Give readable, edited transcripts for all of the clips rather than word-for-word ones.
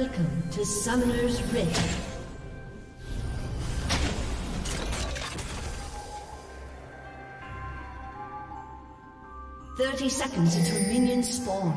Welcome to Summoner's Rift. Thirty seconds until minions spawn.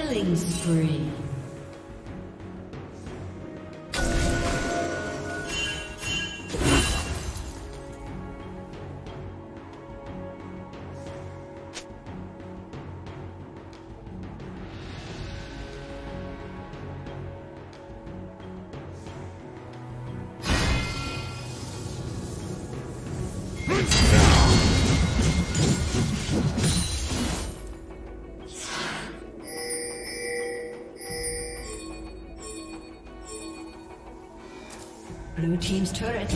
Killing spree. Blue team's turret.